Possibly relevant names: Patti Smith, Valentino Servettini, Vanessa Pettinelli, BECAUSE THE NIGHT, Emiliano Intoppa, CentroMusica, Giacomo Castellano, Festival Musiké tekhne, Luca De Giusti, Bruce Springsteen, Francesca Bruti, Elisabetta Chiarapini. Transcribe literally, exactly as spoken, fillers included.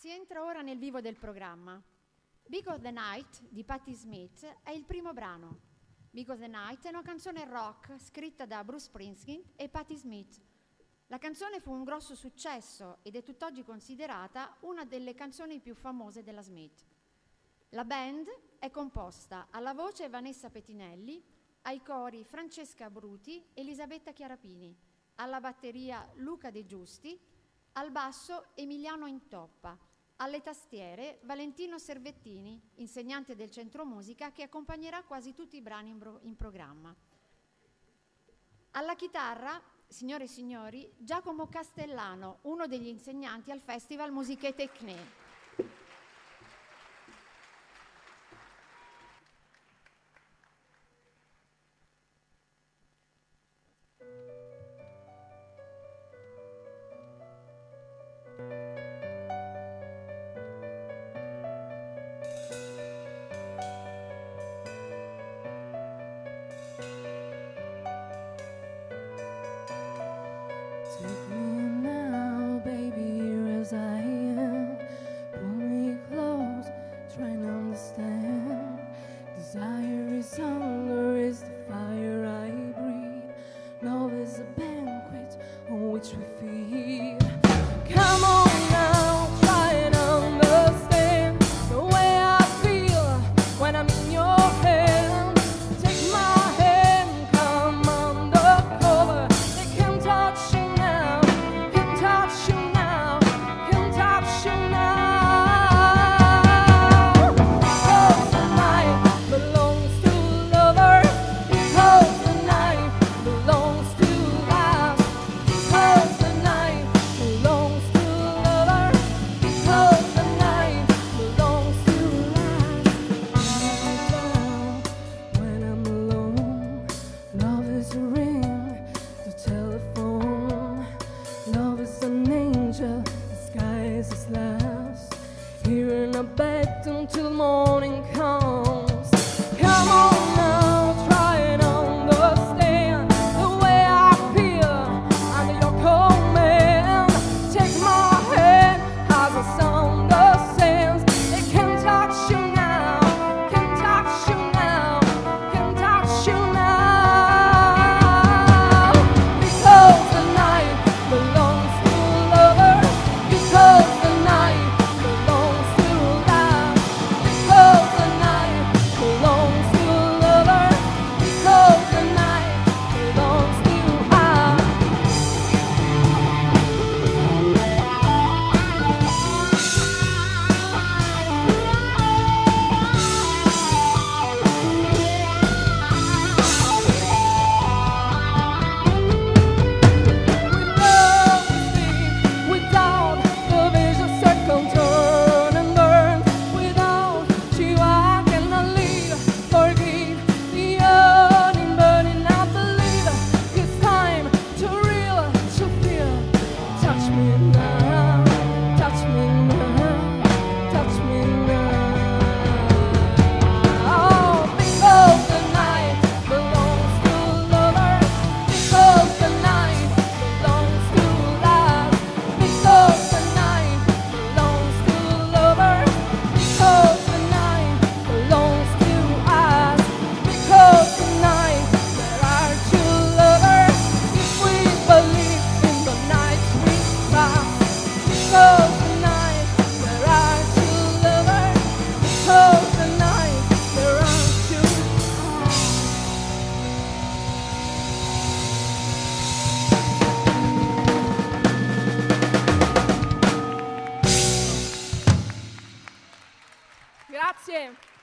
Si entra ora nel vivo del programma. Because the Night di Patti Smith è il primo brano. Because the Night è una canzone rock scritta da Bruce Springsteen e Patti Smith. La canzone fu un grosso successo ed è tutt'oggi considerata una delle canzoni più famose della Smith. La band è composta alla voce Vanessa Pettinelli, ai cori Francesca Bruti e Elisabetta Chiarapini, alla batteria Luca De Giusti, al basso Emiliano Intoppa, alle tastiere Valentino Servettini, insegnante del Centro Musica, che accompagnerà quasi tutti i brani in, bro- in programma. Alla chitarra, signore e signori, Giacomo Castellano, uno degli insegnanti al Festival Musiké tekhne. Grazie.